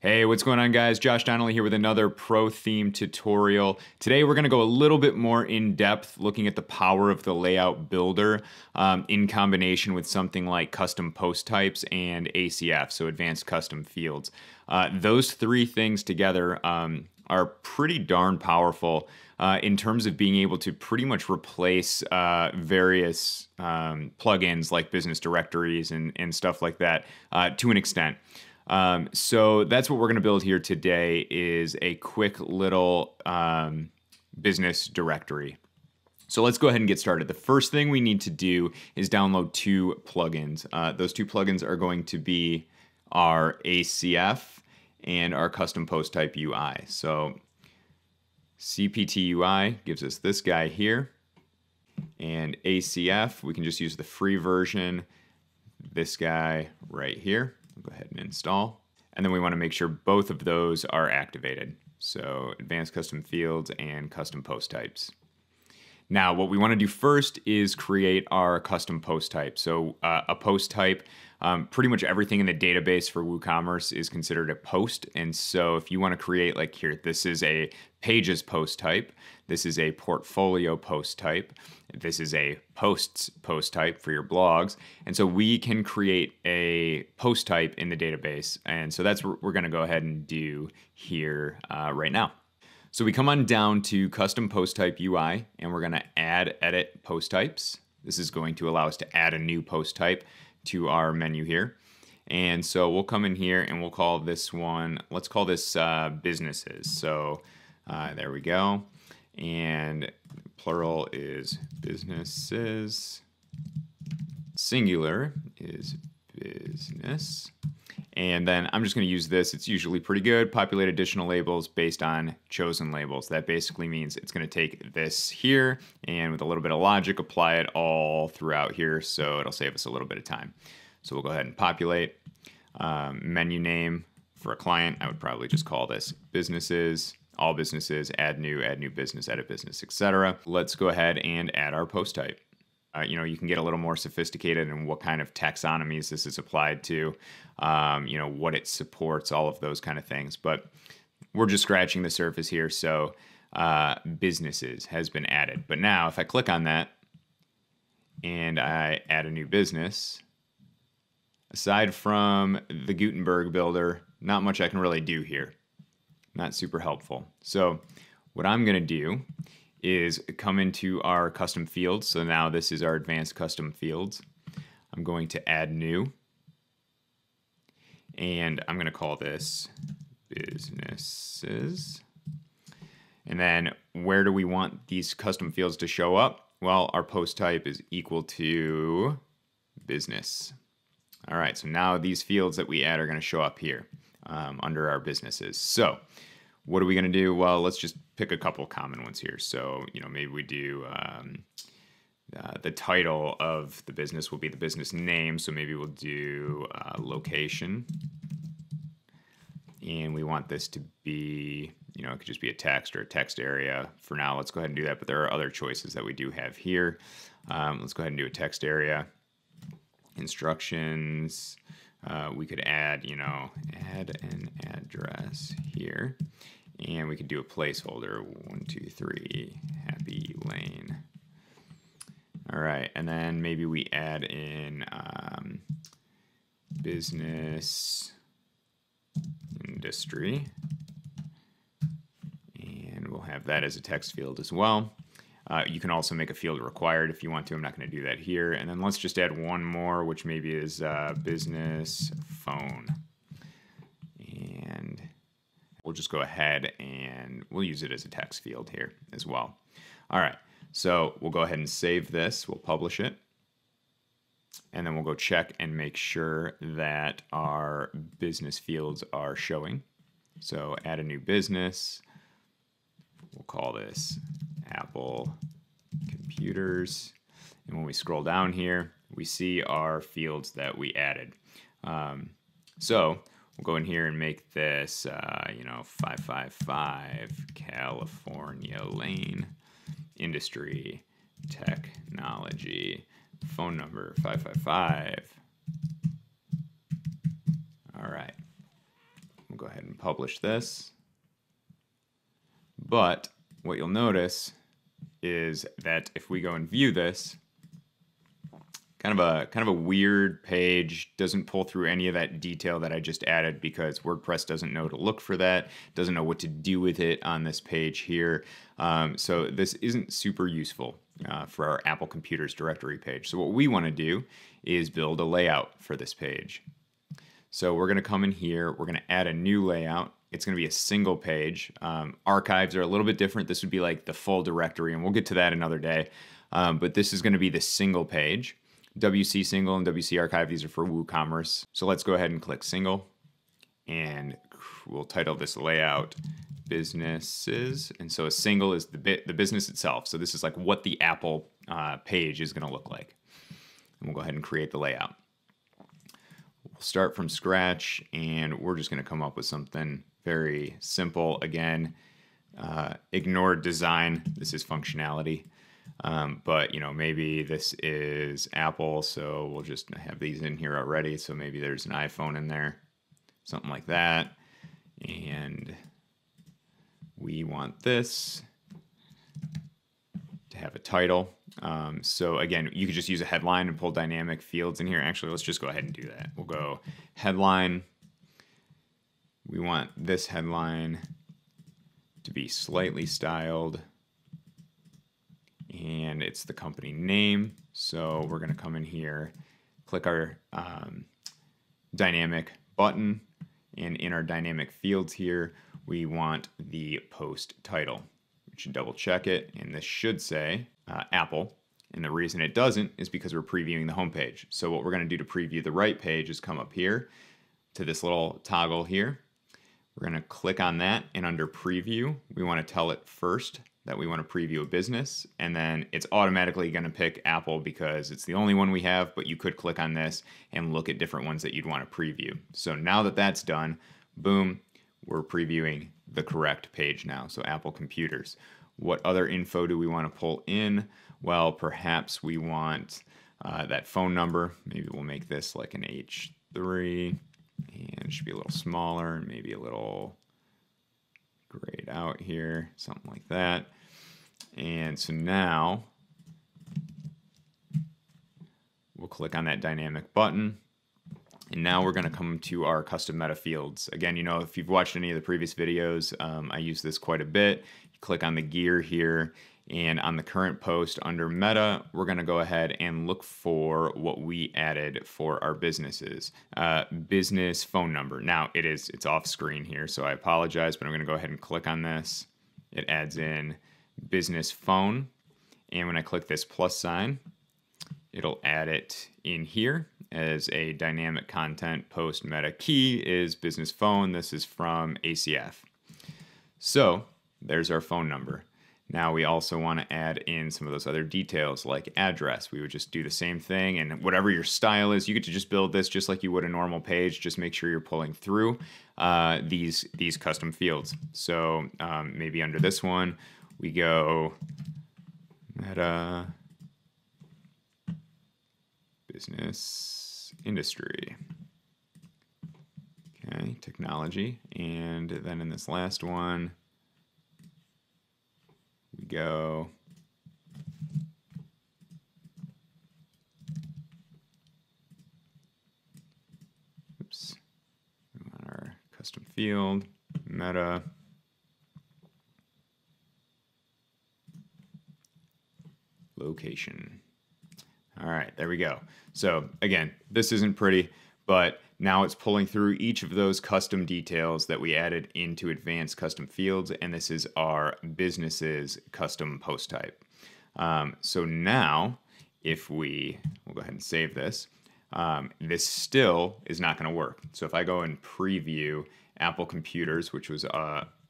Hey, what's going on guys? Josh Donnelly here with another pro theme tutorial. Today we're gonna go a little bit more in depth looking at the power of the layout builder in combination with something like custom post types and ACF, so advanced custom fields. Those three things together are pretty darn powerful in terms of being able to pretty much replace various plugins like business directories and stuff like that to an extent. So that's what we're going to build here today is a quick little business directory. So let's go ahead and get started. The first thing we need to do is download two plugins. Those two plugins are going to be our ACF and our custom post type UI. So CPT UI gives us this guy here, and ACF, we can just use the free version, this guy right here. Go ahead and install. And then we want to make sure both of those are activated. So advanced custom fields and custom post types. Now, what we want to do first is create our custom post type. So a post type, pretty much everything in the database for WooCommerce is considered a post. And so if you want to create, like here, this is a pages post type. This is a portfolio post type. This is a posts post type for your blogs. And so we can create a post type in the database. And so that's what we're going to go ahead and do here right now. So we come on down to custom post type UI, and we're gonna add, edit post types. This is going to allow us to add a new post type to our menu here. And so we'll come in here and we'll call this one, let's call this businesses. So there we go. And plural is businesses. Singular is business. And then I'm just going to use this. It's usually pretty good. Populate additional labels based on chosen labels. That basically means it's going to take this here and with a little bit of logic, apply it all throughout here. So it'll save us a little bit of time. So we'll go ahead and populate. Menu name for a client, I would probably just call this businesses, all businesses, add new business, edit business, etc. Let's go ahead and add our post type. You know, you can get a little more sophisticated in what kind of taxonomies this is applied to, you know, what it supports, all of those kind of things. But we're just scratching the surface here. So businesses has been added. But now if I click on that and I add a new business, aside from the Gutenberg builder, not much I can really do here. Not super helpful. So what I'm going to do is come into our custom fields. So now this is our advanced custom fields. I'm going to add new, and I'm going to call this businesses. And then where do we want these custom fields to show up? Well, our post type is equal to business. All right, so now these fields that we add are going to show up here under our businesses. So what are we going to do? Well, let's just pick a couple common ones here. So, you know, maybe we do the title of the business will be the business name. So maybe we'll do location. And we want this to be, you know, it could just be a text or a text area. For now, let's go ahead and do that. But there are other choices that we do have here. Let's go ahead and do a text area. Instructions. We could add, you know, add an address here, and we could do a placeholder 123 Happy Lane. All right, and then maybe we add in business industry, and we'll have that as a text field as well. You can also make a field required if you want to. I'm not going to do that here. And then let's just add one more, which maybe is business phone. And we'll just go ahead and we'll use it as a text field here as well. All right, so we'll go ahead and save this. We'll publish it. And then we'll go check and make sure that our business fields are showing. So add a new business. We'll call this Apple Computers. And when we scroll down here, we see our fields that we added. So we'll go in here and make this, you know, 555 California Lane, industry, technology, phone number 555. All right. go ahead and publish this. But what you'll notice is that if we go and view this, kind of a weird page, doesn't pull through any of that detail that I just added because WordPress doesn't know to look for that, doesn't know what to do with it on this page here. So this isn't super useful for our Apple Computers directory page. So what we want to do is build a layout for this page. So we're going to come in here, we're going to add a new layout. It's going to be a single page. Archives are a little bit different. This would be like the full directory, and we'll get to that another day. But this is going to be the single page. WC single and WC archive, these are for WooCommerce. So let's go ahead and click single, and we'll title this layout businesses. And so a single is the business itself. So this is like what the Apple page is going to look like. And we'll go ahead and create the layout. We'll start from scratch, and we're just going to come up with something very simple. Again, ignore design. This is functionality. But you know, maybe this is Apple, so we'll just have these in here already. So maybe there's an iPhone in there, something like that. And we want this to have a title. So again, you could just use a headline and pull dynamic fields in here. Actually, let's just go ahead and do that. We'll go headline. We want this headline to be slightly styled. And it's the company name. So we're going to come in here, click our dynamic button. And in our dynamic fields here, we want the post title. We should double check it. And this should say Apple. And the reason it doesn't is because we're previewing the home page. So what we're going to do to preview the right page is come up here to this little toggle here. We're going to click on that. And under preview, we want to tell it first that we want to preview a business, and then it's automatically going to pick Apple because it's the only one we have, but you could click on this and look at different ones that you'd want to preview. So now that that's done, boom, we're previewing the correct page now, so Apple Computers. What other info do we want to pull in? Well, perhaps we want that phone number. Maybe we'll make this like an H3, and it should be a little smaller, and maybe a little grayed out here, something like that. And so now we'll click on that dynamic button. And now we're going to come to our custom meta fields. Again, you know, if you've watched any of the previous videos, I use this quite a bit. You click on the gear here, and on the current post under meta, we're going to go ahead and look for what we added for our businesses. Business phone number. Now it's off screen here, so I apologize, but I'm going to go ahead and click on this. It adds in business phone. And when I click this plus sign, it'll add it in here as a dynamic content post meta. Key is business phone. This is from ACF. So there's our phone number. Now we also want to add in some of those other details like address. We would just do the same thing, and whatever your style is, you get to just build this just like you would a normal page. Just make sure you're pulling through these custom fields. So maybe under this one, we go meta business industry. Okay, technology. And then in this last one, we go we want our custom field meta location. All right, there we go. So again, this isn't pretty, but now it's pulling through each of those custom details that we added into advanced custom fields, and this is our business's custom post type. So now if we'll go ahead and save this, this still is not going to work. So if I go and preview Apple Computers, which was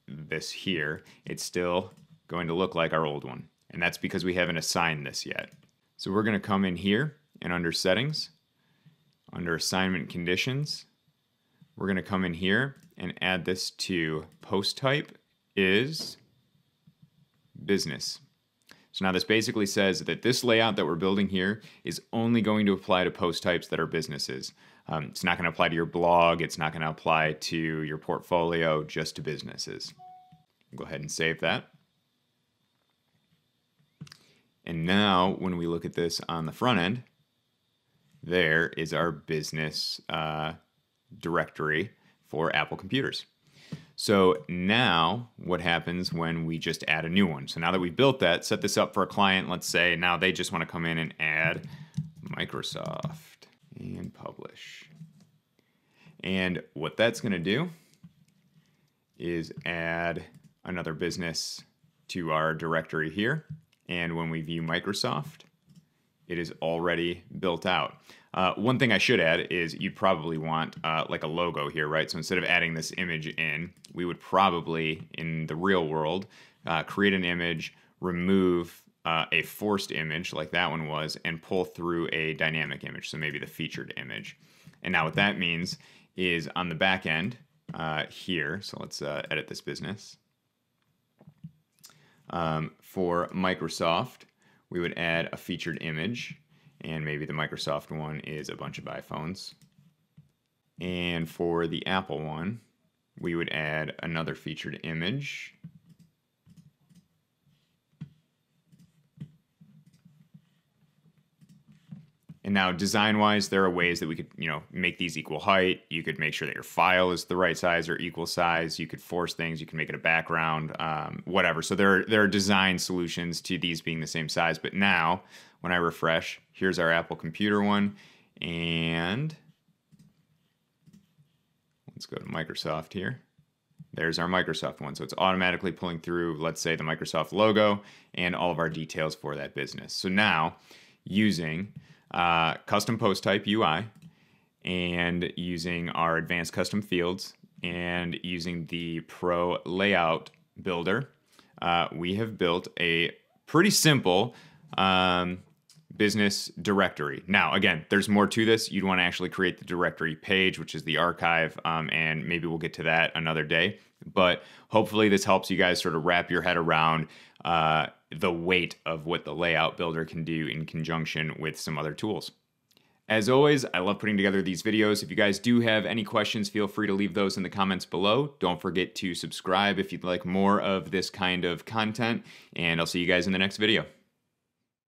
this here, it's still going to look like our old one. And that's because we haven't assigned this yet. So we're going to come in here and under settings, under assignment conditions, we're going to come in here and add this to post type is business. So now this basically says that this layout that we're building here is only going to apply to post types that are businesses. It's not going to apply to your blog. It's not going to apply to your portfolio, just to businesses. Go ahead and save that. And now when we look at this on the front end, there is our business directory for Apple Computers. So now what happens when we just add a new one? So now that we've built that, set this up for a client, let's say now they just want to come in and add Microsoft and publish. And what that's going to do is add another business to our directory here. And when we view Microsoft, it is already built out. One thing I should add is you'd probably want like a logo here, right? So instead of adding this image in, we would probably, in the real world, create an image, remove a forced image like that one was, and pull through a dynamic image, so maybe the featured image. And now what that means is on the back end here, so let's edit this business. For Microsoft, we would add a featured image. And maybe the Microsoft one is a bunch of iPhones. And for the Apple one, we would add another featured image. And now design-wise, there are ways that we could, you know, make these equal height. You could make sure that your file is the right size or equal size. You could force things. You can make it a background, whatever. So there are design solutions to these being the same size. But now, when I refresh, here's our Apple computer one. And let's go to Microsoft here. There's our Microsoft one. So it's automatically pulling through, let's say, the Microsoft logo and all of our details for that business. So now, using custom post type UI and using our advanced custom fields and using the Pro Layout Builder, we have built a pretty simple business directory. Now, again, there's more to this. You'd want to actually create the directory page, which is the archive, and maybe we'll get to that another day. But hopefully this helps you guys sort of wrap your head around the weight of what the layout builder can do in conjunction with some other tools. As always, I love putting together these videos. If you guys do have any questions, feel free to leave those in the comments below. Don't forget to subscribe if you'd like more of this kind of content, and I'll see you guys in the next video.